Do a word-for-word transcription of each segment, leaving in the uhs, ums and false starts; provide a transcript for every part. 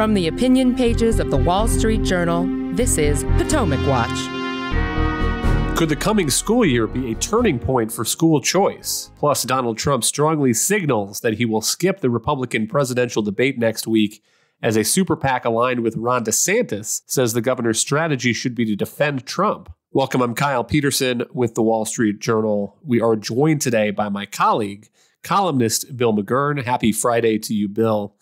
From the opinion pages of the Wall Street Journal, this is Potomac Watch. Could the coming school year be a turning point for school choice? Plus, Donald Trump strongly signals that he will skip the Republican presidential debate next week as a super PAC aligned with Ron DeSantis says the governor's strategy should be to defend Trump. Welcome, I'm Kyle Peterson with the Wall Street Journal. We are joined today by my colleague, columnist Bill McGurn. Happy Friday to you, Bill.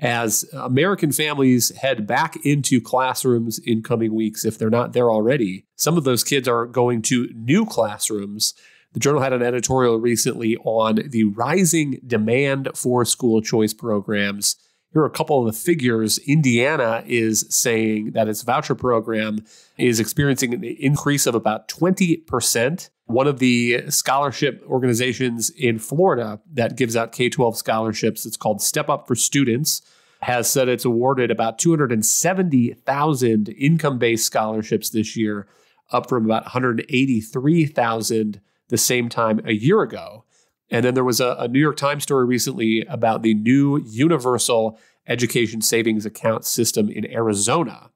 As American families head back into classrooms in coming weeks, if they're not there already, some of those kids are going to new classrooms. The Journal had an editorial recently on the rising demand for school choice programs. Here are a couple of the figures. Indiana is saying that its voucher program is experiencing an increase of about twenty percent. One of the scholarship organizations in Florida that gives out K twelve scholarships, it's called Step Up for Students, has said it's awarded about two hundred seventy thousand income-based scholarships this year, up from about one hundred eighty-three thousand the same time a year ago. And then there was a, a New York Times story recently about the new universal education savings account system in Arizona.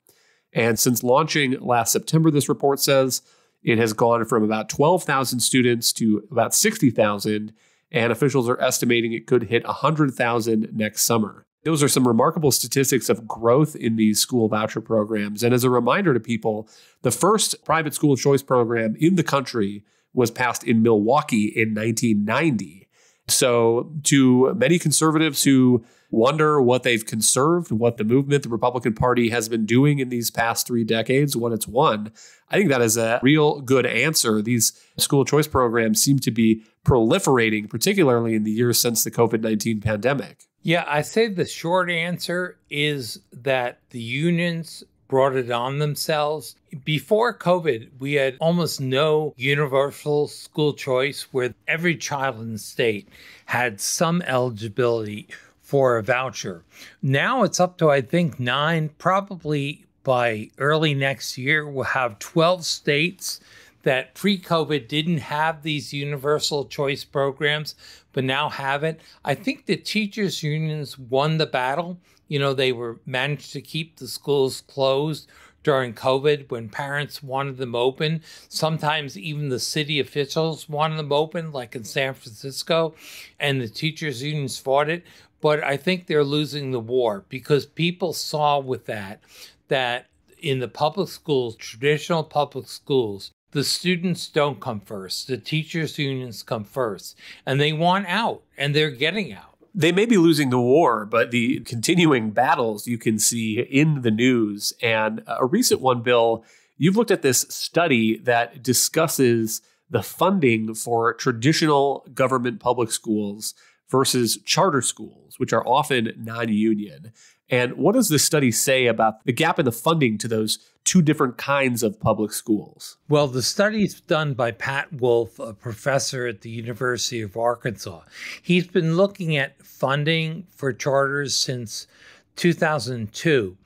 And since launching last September, this report says, it has gone from about twelve thousand students to about sixty thousand, and officials are estimating it could hit one hundred thousand next summer. Those are some remarkable statistics of growth in these school voucher programs. And as a reminder to people, the first private school choice program in the country was passed in Milwaukee in nineteen ninety. So to many conservatives who wonder what they've conserved, what the movement, the Republican Party has been doing in these past three decades, what it's won, I think that is a real good answer. These school choice programs seem to be proliferating, particularly in the years since the COVID nineteen pandemic. Yeah, I say the short answer is that the unions brought it on themselves. Before COVID, we had almost no universal school choice where every child in the state had some eligibility for a voucher. Now it's up to, I think, nine, probably by early next year, we'll have twelve states that pre-COVID didn't have these universal choice programs, but now have it. I think the teachers' unions won the battle. You know, they were managed to keep the schools closed during COVID when parents wanted them open. Sometimes even the city officials wanted them open, like in San Francisco, and the teachers' unions fought it. But I think they're losing the war because people saw with that, that in the public schools, traditional public schools, the students don't come first. The teachers' unions come first. And they want out, and they're getting out. They may be losing the war, but the continuing battles you can see in the news. And a recent one, Bill, you've looked at this study that discusses the funding for traditional government public schools versus charter schools, which are often non-union. And what does this study say about the gap in the funding to those two different kinds of public schools? Well, the study's done by Pat Wolf, a professor at the University of Arkansas. He's been looking at funding for charters since two thousand two.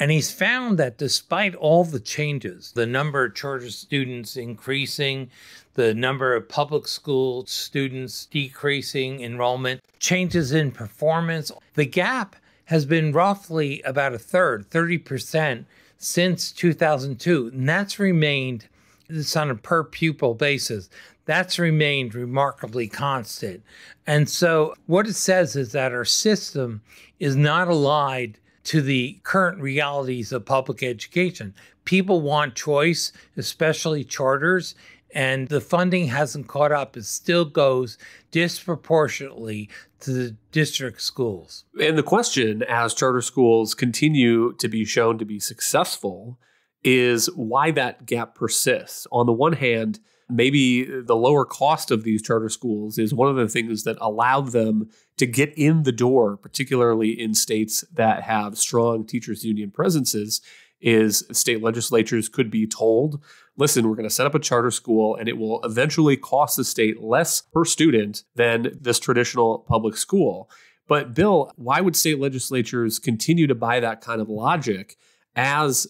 And he's found that despite all the changes, the number of charter students increasing, the number of public school students decreasing enrollment, changes in performance, the gap has been roughly about a third, thirty percent since two thousand two. And that's remained, it's on a per pupil basis, that's remained remarkably constant. And so what it says is that our system is not allied to the current realities of public education. People want choice, especially charters, and the funding hasn't caught up. It still goes disproportionately to the district schools. And the question, as charter schools continue to be shown to be successful, is why that gap persists. On the one hand, maybe the lower cost of these charter schools is one of the things that allowed them to get in the door, particularly in states that have strong teachers' union presences, is state legislatures could be told, listen, we're going to set up a charter school and it will eventually cost the state less per student than this traditional public school. But Bill, why would state legislatures continue to buy that kind of logic as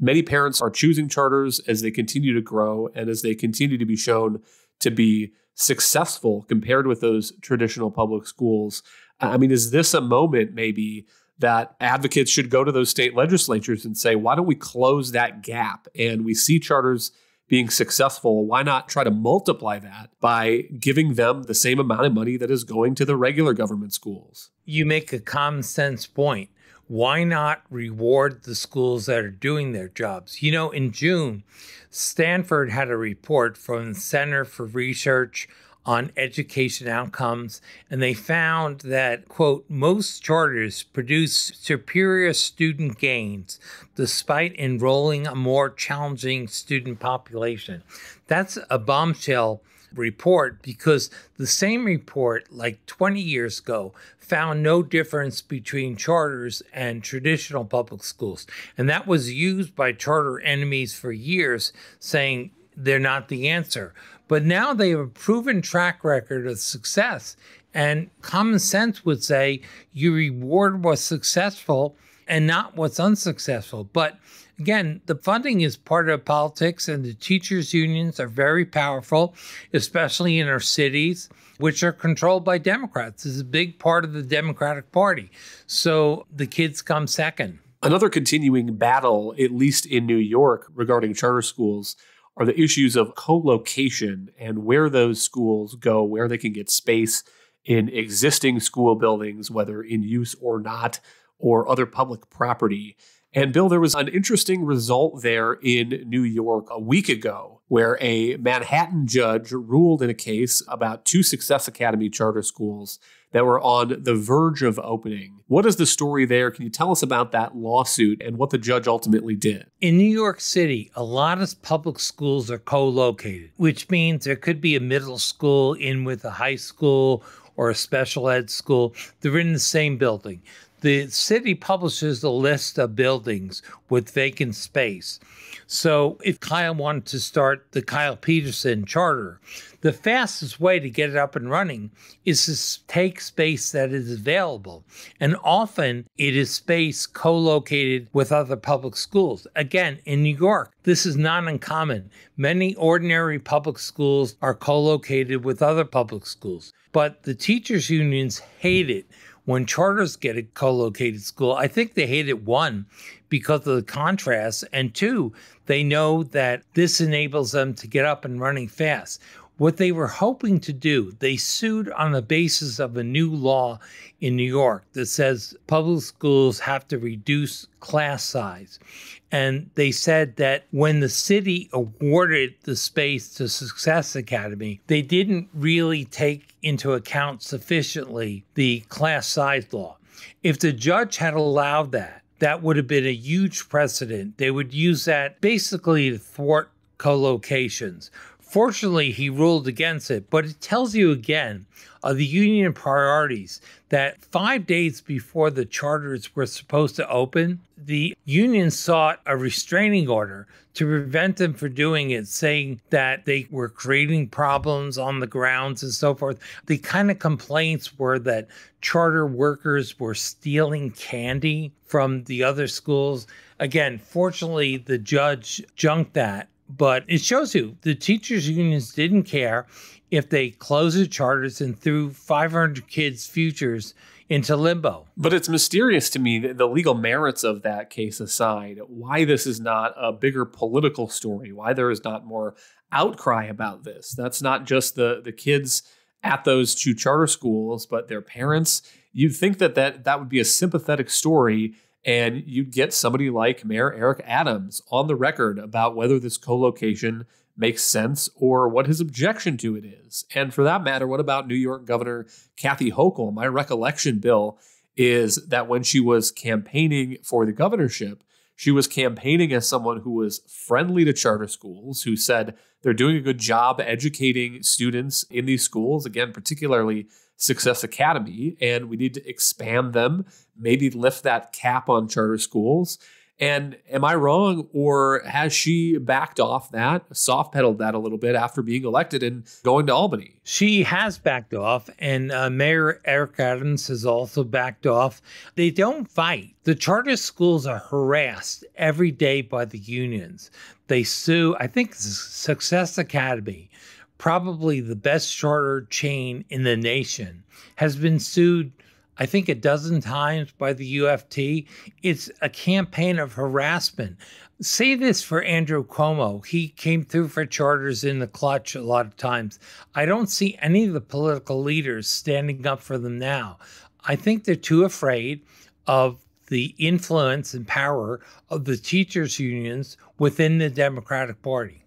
many parents are choosing charters as they continue to grow and as they continue to be shown to be successful compared with those traditional public schools? I mean, is this a moment maybe that advocates should go to those state legislatures and say, why don't we close that gap? And we see charters being successful. Why not try to multiply that by giving them the same amount of money that is going to the regular government schools? You make a common sense point. Why not reward the schools that are doing their jobs? You know, in June, Stanford had a report from the Center for Research on Education Outcomes, and they found that, quote, most charters produce superior student gains despite enrolling a more challenging student population. That's a bombshell report, because the same report, like twenty years ago, found no difference between charters and traditional public schools. And that was used by charter enemies for years, saying they're not the answer. But now they have a proven track record of success. And common sense would say you reward what's successful and not what's unsuccessful. But again, the funding is part of politics, and the teachers' unions are very powerful, especially in our cities, which are controlled by Democrats. This is a big part of the Democratic Party. So the kids come second. Another continuing battle, at least in New York, regarding charter schools are the issues of co-location and where those schools go, where they can get space in existing school buildings, whether in use or not, or other public property. And Bill, there was an interesting result there in New York a week ago, where a Manhattan judge ruled in a case about two Success Academy charter schools that were on the verge of opening. What is the story there? Can you tell us about that lawsuit and what the judge ultimately did? In New York City, a lot of public schools are co-located, which means there could be a middle school in with a high school or a special ed school. They're in the same building. The city publishes a list of buildings with vacant space. So if Kyle wanted to start the Kyle Peterson Charter, the fastest way to get it up and running is to take space that is available. And often it is space co-located with other public schools. Again, in New York, this is not uncommon. Many ordinary public schools are co-located with other public schools. But the teachers' unions hate it when charters get a co-located school. I think they hate it, one, because of the contrast, and two, they know that this enables them to get up and running fast. What they were hoping to do, they sued on the basis of a new law in New York that says public schools have to reduce class size. And they said that when the city awarded the space to Success Academy, they didn't really take into account sufficiently the class size law. If the judge had allowed that, that would have been a huge precedent. They would use that basically to thwart co-locations. Fortunately, he ruled against it, but it tells you again of the union priorities that five days before the charters were supposed to open, the union sought a restraining order to prevent them from doing it, saying that they were creating problems on the grounds and so forth. The kind of complaints were that charter workers were stealing candy from the other schools. Again, fortunately, the judge junked that. But it shows you the teachers' unions didn't care if they closed the charters and threw five hundred kids' futures into limbo. But it's mysterious to me, the legal merits of that case aside, why this is not a bigger political story, why there is not more outcry about this. That's not just the, the kids at those two charter schools, but their parents. You'd think that that, that would be a sympathetic story, and you'd get somebody like Mayor Eric Adams on the record about whether this co-location makes sense or what his objection to it is. And for that matter, what about New York Governor Kathy Hochul? My recollection, Bill, is that when she was campaigning for the governorship, she was campaigning as someone who was friendly to charter schools, who said they're doing a good job educating students in these schools, again, particularly Success Academy, and we need to expand them, maybe lift that cap on charter schools. And am I wrong, or has she backed off that, soft-pedaled that a little bit after being elected and going to Albany? She has backed off, and uh, Mayor Eric Adams has also backed off. They don't fight. The charter schools are harassed every day by the unions. They sue, I think, Success Academy, probably the best charter chain in the nation, has been sued, I think a dozen times by the U F T. It's a campaign of harassment. Say this for Andrew Cuomo. He came through for charters in the clutch a lot of times. I don't see any of the political leaders standing up for them now. I think they're too afraid of the influence and power of the teachers' unions within the Democratic Party.